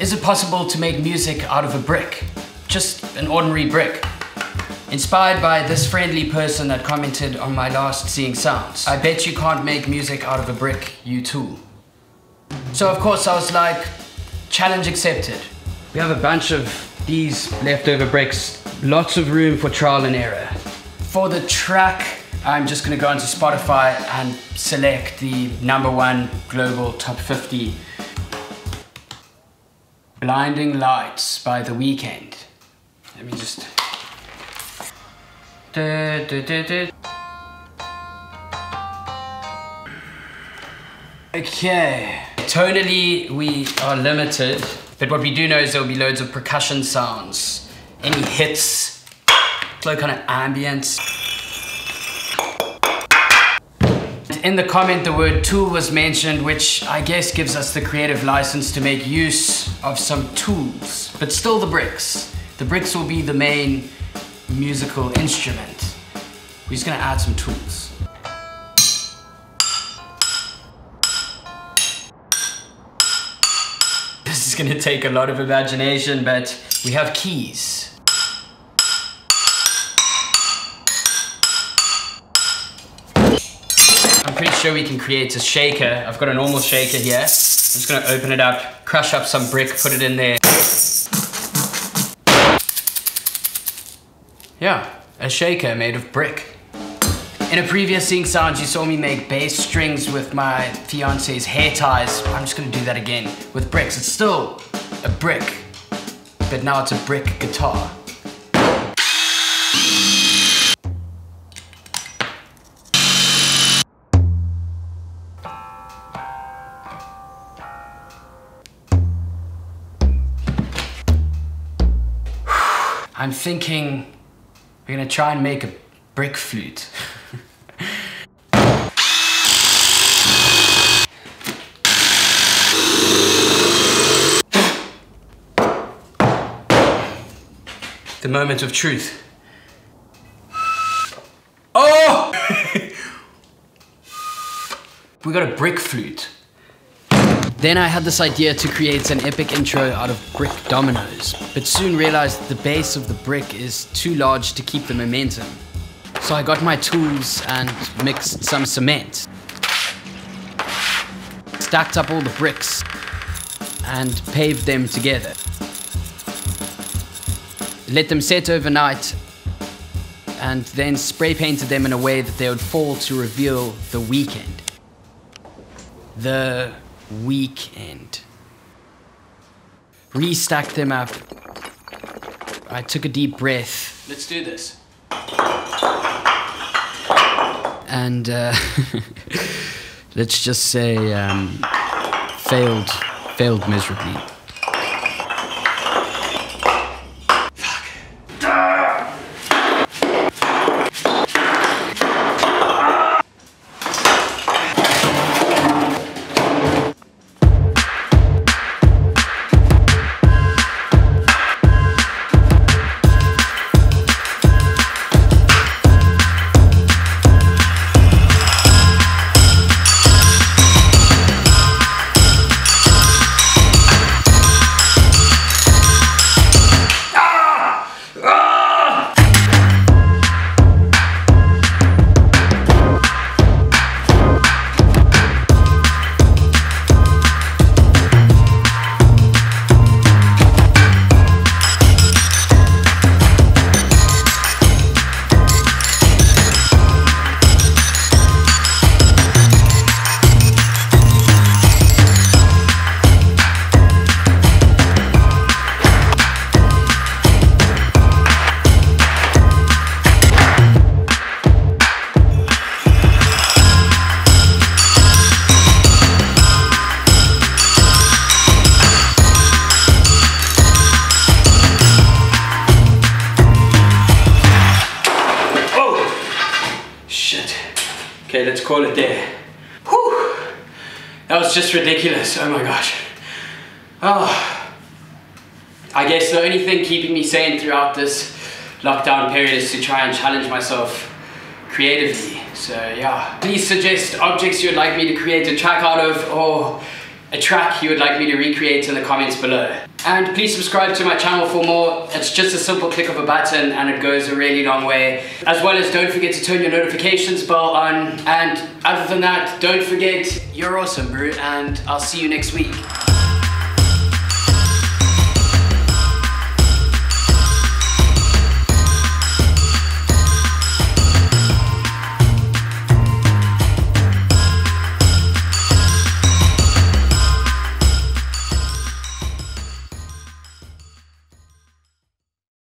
Is it possible to make music out of a brick? Just an ordinary brick. Inspired by this friendly person that commented on my last Seeing Sounds. I bet you can't make music out of a brick, you too. So of course I was like, challenge accepted. We have a bunch of these leftover bricks. Lots of room for trial and error. For the track, I'm just gonna go onto Spotify and select the #1 global top 50. Blinding Lights by The Weeknd. Let me just... Okay. Tonally, we are limited, but what we do know is there'll be loads of percussion sounds. Any hits, slow kind of ambience. In the comment, the word tool was mentioned, which I guess gives us the creative license to make use of some tools, but still the bricks. The bricks will be the main musical instrument. We're just gonna add some tools. This is gonna take a lot of imagination, but we have keys. I'm pretty sure we can create a shaker. I've got a normal shaker here. I'm just gonna open it up, crush up some brick, put it in there. Yeah, a shaker made of brick. In a previous Seeing Sounds, you saw me make bass strings with my fiance's hair ties. I'm just gonna do that again with bricks. It's still a brick, but now it's a brick guitar. I'm thinking we're gonna try and make a brick flute. The moment of truth. Oh! We got a brick flute. Then I had this idea to create an epic intro out of brick dominoes, but soon realized the base of the brick is too large to keep the momentum. So I got my tools and mixed some cement, stacked up all the bricks and paved them together. Let them set overnight and then spray painted them in a way that they would fall to reveal The Weeknd. The Weeknd. Restacked them up. I took a deep breath. Let's do this. And let's just say failed miserably. Fuck. Okay, let's call it there. Whew. That was just ridiculous, oh my gosh. Oh. I guess the only thing keeping me sane throughout this lockdown period is to try and challenge myself creatively, so yeah. Please suggest objects you'd like me to create a track out of or a track you would like me to recreate in the comments below. And please subscribe to my channel for more. It's just a simple click of a button and it goes a really long way. As well as don't forget to turn your notifications bell on. And other than that, don't forget, you're awesome, bro, and I'll see you next week.